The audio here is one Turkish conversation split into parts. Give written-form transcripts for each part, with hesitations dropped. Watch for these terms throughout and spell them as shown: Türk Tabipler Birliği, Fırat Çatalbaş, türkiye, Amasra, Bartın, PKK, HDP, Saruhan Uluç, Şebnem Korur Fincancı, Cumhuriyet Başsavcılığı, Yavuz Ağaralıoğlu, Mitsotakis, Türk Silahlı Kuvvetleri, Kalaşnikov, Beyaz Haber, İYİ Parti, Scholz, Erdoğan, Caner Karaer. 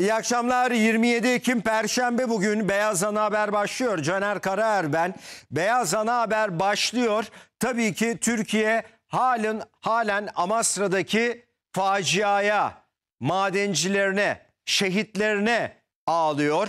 İyi akşamlar. 27 Ekim Perşembe bugün Beyaz Ana Haber başlıyor. Caner Karaer ben. Beyaz Ana Haber başlıyor. Tabii ki Türkiye halen Amasra'daki faciaya, madencilerine, şehitlerine ağlıyor.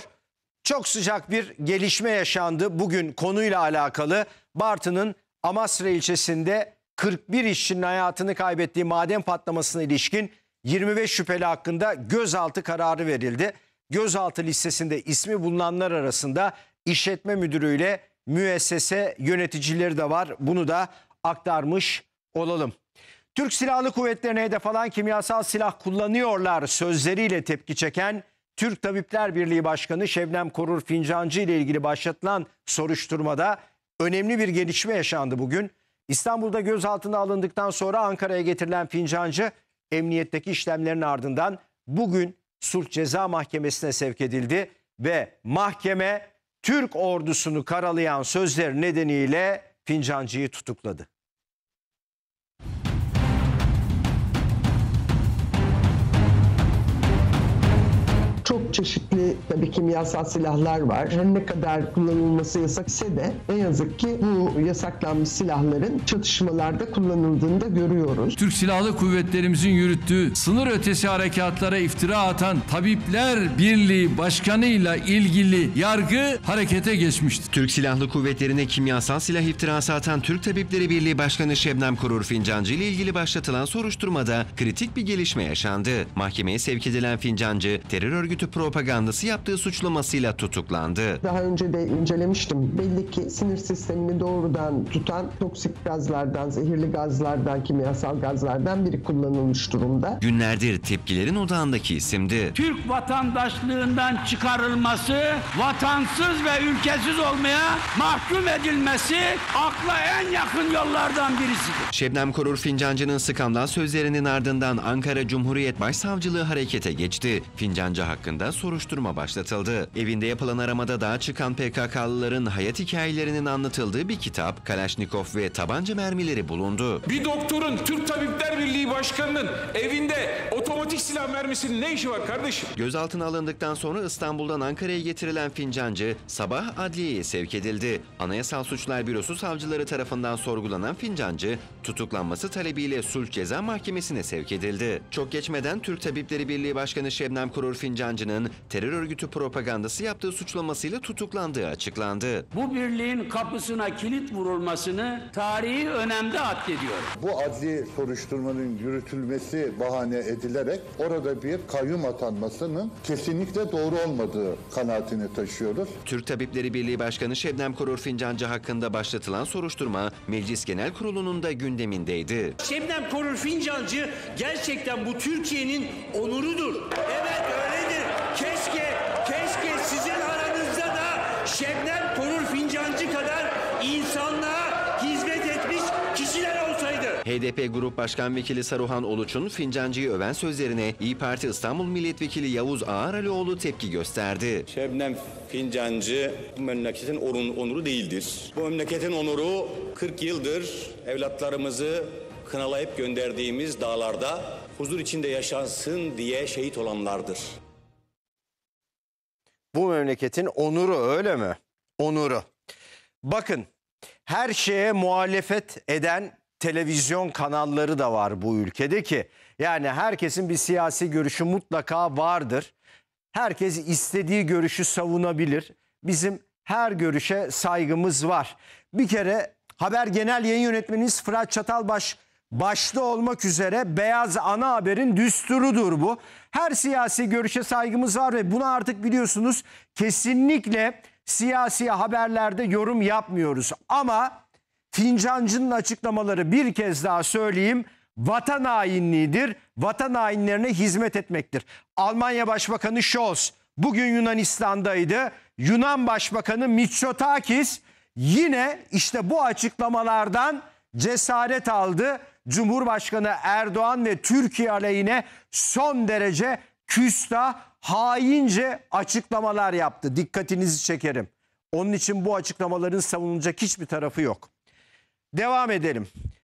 Çok sıcak bir gelişme yaşandı. Bugün konuyla alakalı Bartın'ın Amasra ilçesinde 41 işçinin hayatını kaybettiği maden patlamasına ilişkin 25 şüpheli hakkında gözaltı kararı verildi. Gözaltı listesinde ismi bulunanlar arasında işletme müdürüyle müessese yöneticileri de var. Bunu da aktarmış olalım. Türk Silahlı Kuvvetleri'ne hedef alan kimyasal silah kullanıyorlar sözleriyle tepki çeken Türk Tabipler Birliği Başkanı Şebnem Korur Fincancı ile ilgili başlatılan soruşturmada önemli bir gelişme yaşandı bugün. İstanbul'da gözaltına alındıktan sonra Ankara'ya getirilen Fincancı emniyetteki işlemlerin ardından bugün Sulh Ceza Mahkemesi'ne sevk edildi ve mahkeme Türk ordusunu karalayan sözler nedeniyle Fincancı'yı tutukladı. Çok çeşitli tabii kimyasal silahlar var. Her ne kadar kullanılması yasak ise de ne yazık ki bu yasaklanmış silahların çatışmalarda kullanıldığını da görüyoruz. Türk Silahlı Kuvvetlerimizin yürüttüğü sınır ötesi harekatlara iftira atan Tabipler Birliği Başkanı'yla ilgili yargı harekete geçmişti. Türk Silahlı Kuvvetleri'ne kimyasal silah iftirası atan Türk Tabipleri Birliği Başkanı Şebnem Korur Fincancı ile ilgili başlatılan soruşturmada kritik bir gelişme yaşandı. Mahkemeye sevk edilen Fincancı terör örgütü propagandası yaptığı suçlamasıyla tutuklandı. Daha önce de incelemiştim. Belli ki sinir sistemini doğrudan tutan toksik gazlardan, zehirli gazlardan, kimyasal gazlardan biri kullanılmış durumda. Günlerdir tepkilerin odağındaki isimdi. Türk vatandaşlığından çıkarılması, vatansız ve ülkesiz olmaya mahkum edilmesi akla en yakın yollardan birisidir. Şebnem Korur Fincancı'nın sıkamdan sözlerinin ardından Ankara Cumhuriyet Başsavcılığı harekete geçti. Fincancı hakkında soruşturma başlatıldı. Evinde yapılan aramada daha çıkan PKK'lıların hayat hikayelerinin anlatıldığı bir kitap, Kalaşnikov ve tabanca mermileri bulundu. Bir doktorun, Türk Tabipler Birliği Başkanı'nın evinde otomatik silah mermisinin ne işi var kardeşim? Gözaltına alındıktan sonra İstanbul'dan Ankara'ya getirilen Fincancı sabah adliyeye sevk edildi. Anayasal Suçlar Bürosu savcıları tarafından sorgulanan Fincancı tutuklanması talebiyle Sulh Ceza Mahkemesi'ne sevk edildi. Çok geçmeden Türk Tabipleri Birliği Başkanı Şebnem Korur Fincancı terör örgütü propagandası yaptığı suçlamasıyla tutuklandığı açıklandı. Bu birliğin kapısına kilit vurulmasını tarihi önemde addediyor. Bu adli soruşturmanın yürütülmesi bahane edilerek orada bir kayyum atanmasının kesinlikle doğru olmadığı kanaatini taşıyoruz. Türk Tabipleri Birliği Başkanı Şebnem Korur Fincancı hakkında başlatılan soruşturma Meclis Genel Kurulu'nun da gündemindeydi. Şebnem Korur Fincancı gerçekten bu Türkiye'nin onurudur. Evet öyledir. Keşke sizin aranızda da Şebnem Korur Fincancı kadar insanlığa hizmet etmiş kişiler olsaydı. HDP Grup Başkan Vekili Saruhan Uluç'un Fincancı'yı öven sözlerine İYİ Parti İstanbul Milletvekili Yavuz Ağaralıoğlu tepki gösterdi. Şebnem Fincancı bu memleketin onuru değildir. Bu memleketin onuru 40 yıldır evlatlarımızı kınalayıp gönderdiğimiz dağlarda huzur içinde yaşansın diye şehit olanlardır. Bu memleketin onuru öyle mi? Onuru. Bakın, her şeye muhalefet eden televizyon kanalları da var bu ülkede ki. Yani herkesin bir siyasi görüşü mutlaka vardır. Herkes istediği görüşü savunabilir. Bizim her görüşe saygımız var. Bir kere Haber Genel Yayın Yönetmeniniz Fırat Çatalbaş başta olmak üzere Beyaz Ana Haber'in düsturudur bu. Her siyasi görüşe saygımız var ve bunu artık biliyorsunuz, kesinlikle siyasi haberlerde yorum yapmıyoruz. Ama Fincancı'nın açıklamaları, bir kez daha söyleyeyim, vatan hainliğidir. Vatan hainlerine hizmet etmektir. Almanya Başbakanı Scholz bugün Yunanistan'daydı. Yunan Başbakanı Mitsotakis yine işte bu açıklamalardan cesaret aldı. Cumhurbaşkanı Erdoğan ve Türkiye aleyhine son derece küstah, haince açıklamalar yaptı. Dikkatinizi çekerim. Onun için bu açıklamaların savunulacak hiçbir tarafı yok. Devam edelim.